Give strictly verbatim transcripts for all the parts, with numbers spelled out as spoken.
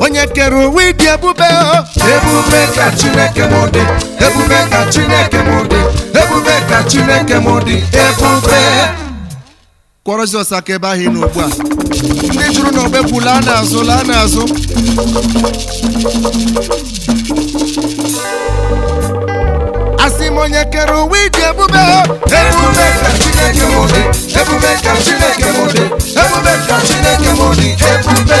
Onye keru widi ebube o ebube ka Chineke modi ebube ka Chineke modi ebube ka Chineke modi ebube kworozo sakeba hi n'ugbu a ndị juru na obepula na azụ la na azụ asi monye keru widi ebube o ebube ka Chineke modi ebube ka Chineke modi ebube ka Chineke modi ebube Ebube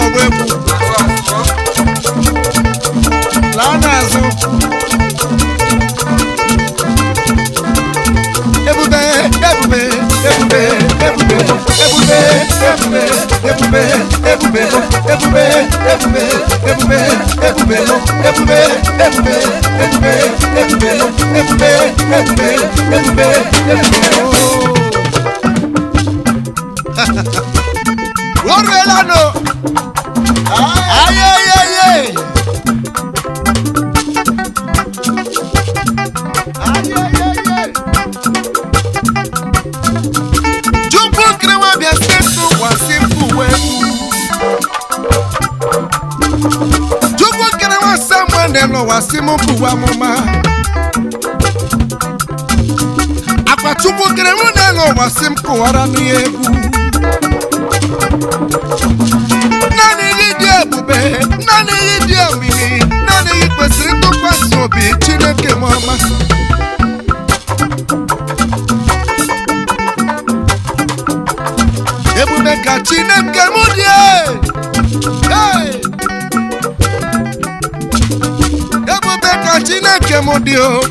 nwa Chineke modio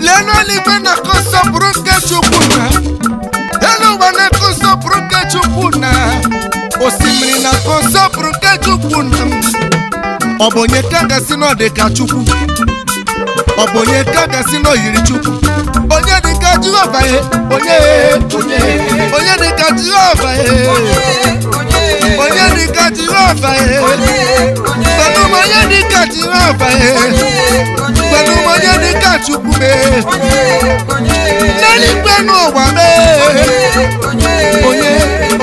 Leno libe na koso bruke chupuna Leno wane koso bruke chupuna Osimri na koso bruke chupuna Obonye kaga sino deka chupu Obonye kaga sino yiri chupu Onye deka jiwa bae Onye Onye deka jiwa bae Onye deka jiwa bae Banuma onye deka jiwa bae Banuma onye deka chupu me Nani kwenu wame Onye Onye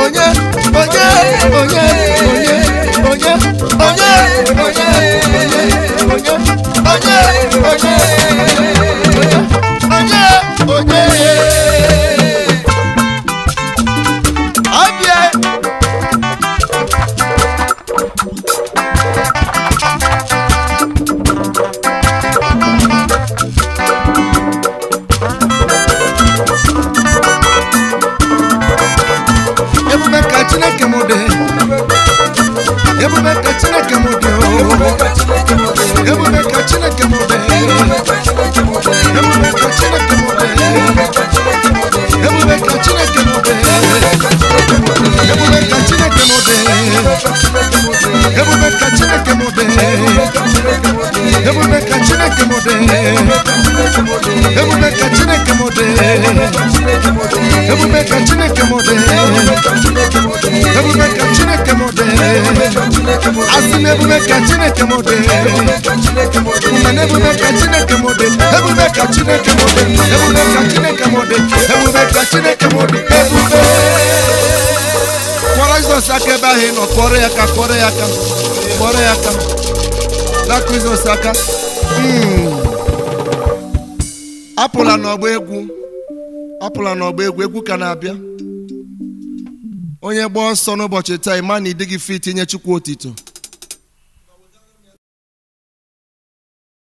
Onye Onye Onye Onye Onye Koreaka, Koreaka, Koreaka, la crise Osaka. Apola n'obu egwu, Apola n'obu egwu egwu kanabia. Onye gba ọsọ n'ụbọchị taa, ịma na ị dịghị fit inye Chukwu otito.